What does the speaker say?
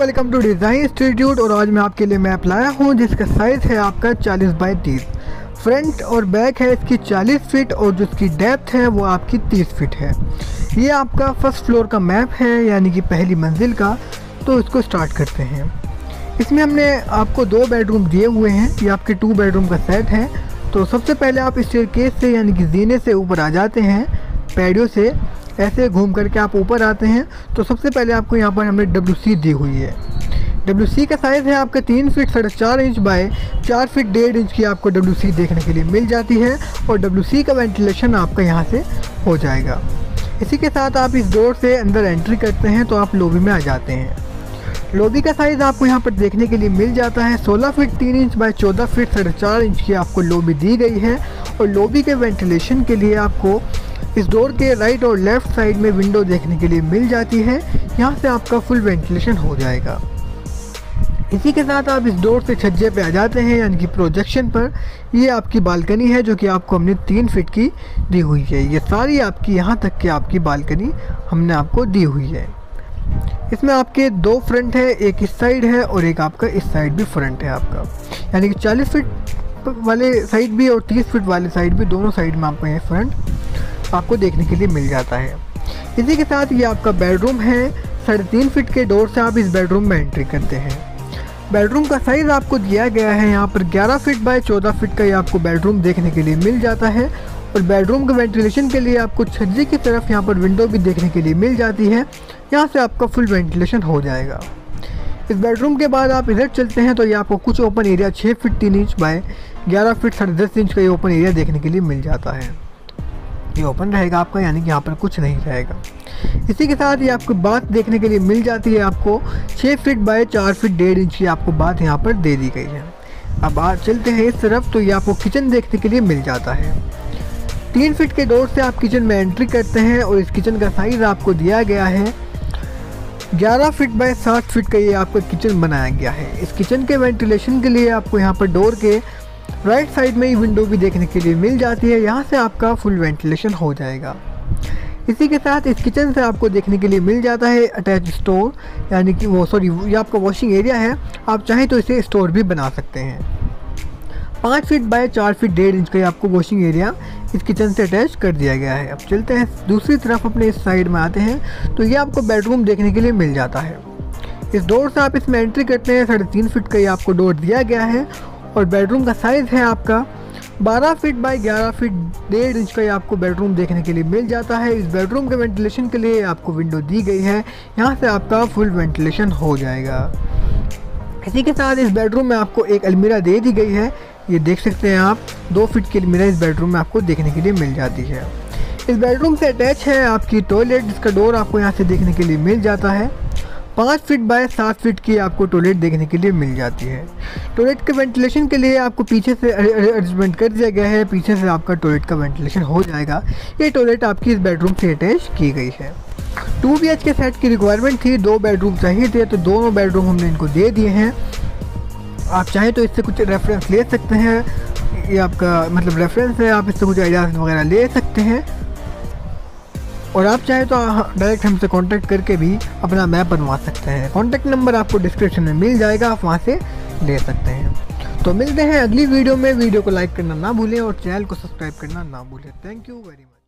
Welcome to design institute. और आज मैं आपके लिए मैप लाया हूँ जिसका साइज़ है आपका 40 बाई 30। फ्रंट और बैक है इसकी 40 फीट और जिसकी डेप्थ है वो आपकी 30 फीट है। ये आपका फर्स्ट फ्लोर का मैप है यानी कि पहली मंजिल का। तो इसको स्टार्ट करते हैं। इसमें हमने आपको 2 बेडरूम दिए हुए हैं, ये आपके 2 बेडरूम का सेट है। तो सबसे पहले आप स्टेयरकेस से यानी कि जीने से ऊपर आ जाते हैं, पैडियो से ऐसे घूम करके आप ऊपर आते हैं। तो सबसे पहले आपको यहाँ पर हमने WC दी हुई है। WC का साइज़ है आपका 3 feet 4.5 inch by 4 feet 1.5 inch की आपको WC देखने के लिए मिल जाती है। और WC का वेंटिलेशन आपका यहाँ से हो जाएगा। इसी के साथ आप इस डोर से अंदर एंट्री करते हैं तो आप लॉबी में आ जाते हैं। लॉबी का साइज़ आपको यहाँ पर देखने के लिए मिल जाता है 16 feet 3 inch by 14 feet 4.5 inch की आपको लॉबी दी गई है। और लॉबी के वेंटिलेशन के लिए आपको इस डोर के राइट और लेफ़्ट साइड में विंडो देखने के लिए मिल जाती है, यहाँ से आपका फुल वेंटिलेशन हो जाएगा। इसी के साथ आप इस डोर से छज्जे पे आ जाते हैं यानी कि प्रोजेक्शन पर। ये आपकी बालकनी है जो कि आपको हमने 3 फीट की दी हुई है। ये सारी आपकी यहाँ तक की आपकी बालकनी हमने आपको दी हुई है। इसमें आपके 2 फ्रंट है, एक इस साइड है और एक आपका इस साइड भी फ्रंट है आपका, यानी कि 40 फीट वाले साइड भी और 30 फीट वाले साइड भी, दोनों साइड में आपको ये फ्रंट आपको देखने के लिए मिल जाता है। इसी के साथ ये आपका बेडरूम है। 3.5 फीट के डोर से आप इस बेडरूम में एंट्री करते हैं। बेडरूम का साइज़ आपको दिया गया है यहाँ पर 11 फीट बाय 14 फीट का ये आपको बेडरूम देखने के लिए मिल जाता है। और बेडरूम के वेंटिलेशन के लिए आपको छज्जे की तरफ यहाँ पर विंडो भी देखने के लिए मिल जाती है, यहाँ से आपका फुल वेंटिलेशन हो जाएगा। इस बेडरूम के बाद आप इधर चलते हैं तो ये आपको कुछ open area 6 feet 3 inch by 11 feet 10.5 inch का ये ओपन एरिया देखने के लिए मिल जाता है। ये ओपन रहेगा आपका, यानी कि यहाँ पर कुछ नहीं रहेगा। इसी के साथ ये आपको बात देखने के लिए मिल जाती है। आपको 6 फीट बाय 4 फीट 1.5 इंच की आपको बात यहाँ पर दे दी गई है। अब आप चलते हैं इस तरफ तो ये आपको किचन देखने के लिए मिल जाता है। 3 फीट के डोर से आप किचन में एंट्री करते हैं। और इस किचन का साइज़ आपको दिया गया है 11 फीट बाय 7 फीट का ये आपका किचन बनाया गया है। इस किचन के वेंटिलेशन के लिए आपको यहाँ पर डोर के राइट साइड में ही विंडो भी देखने के लिए मिल जाती है, यहाँ से आपका फुल वेंटिलेशन हो जाएगा। इसी के साथ इस किचन से आपको देखने के लिए मिल जाता है अटैच स्टोर, यानी कि ये आपका वॉशिंग एरिया है। आप चाहें तो इसे स्टोर भी बना सकते हैं। 5 फीट बाय 4 फीट 1.5 इंच का आपको वॉशिंग एरिया इस किचन से अटैच कर दिया गया है। अब चलते हैं दूसरी तरफ, अपने इस साइड में आते हैं तो ये आपको बेडरूम देखने के लिए मिल जाता है। इस डोर से आप इसमें एंट्री करते हैं। 3.5 फीट का ये आपको डोर दिया गया है। और बेडरूम का साइज़ है आपका 12 फीट बाय 11 फीट 1.5 इंच का ये आपको बेडरूम देखने के लिए मिल जाता है। इस बेडरूम के वेंटिलेशन के लिए आपको विंडो दी गई है, यहाँ से आपका फुल वेंटिलेशन हो जाएगा। इसी के साथ इस बेडरूम में आपको एक अलमीरा दे दी गई है, ये देख सकते हैं आप। 2 फीट की अलमीरा इस बेडरूम में आपको देखने के लिए मिल जाती है। इस बेडरूम से अटैच है आपकी टॉयलेट, जिसका डोर आपको यहाँ से देखने के लिए मिल जाता है। 5 फीट बाय 7 फीट की आपको टॉयलेट देखने के लिए मिल जाती है। टॉयलेट के वेंटिलेशन के लिए आपको पीछे से अरेंजमेंट कर दिया गया है, पीछे से आपका टॉयलेट का वेंटिलेशन हो जाएगा। ये टॉयलेट आपकी इस बेडरूम से अटैच की गई है। 2 BH के सेट की रिक्वायरमेंट थी, 2 बेडरूम चाहिए थे तो दोनों बेडरूम हमने इनको दे दिए हैं। आप चाहें तो इससे कुछ रेफरेंस ले सकते हैं, ये आपका मतलब रेफरेंस है, आप इससे कुछ आइडियाज़ वगैरह ले सकते हैं। और आप चाहे तो डायरेक्ट हमसे कांटेक्ट करके भी अपना मैप बनवा सकते हैं। कांटेक्ट नंबर आपको डिस्क्रिप्शन में मिल जाएगा, आप वहां से ले सकते हैं। तो मिलते हैं अगली वीडियो में। वीडियो को लाइक करना ना भूलें और चैनल को सब्सक्राइब करना ना भूलें। Thank you very much.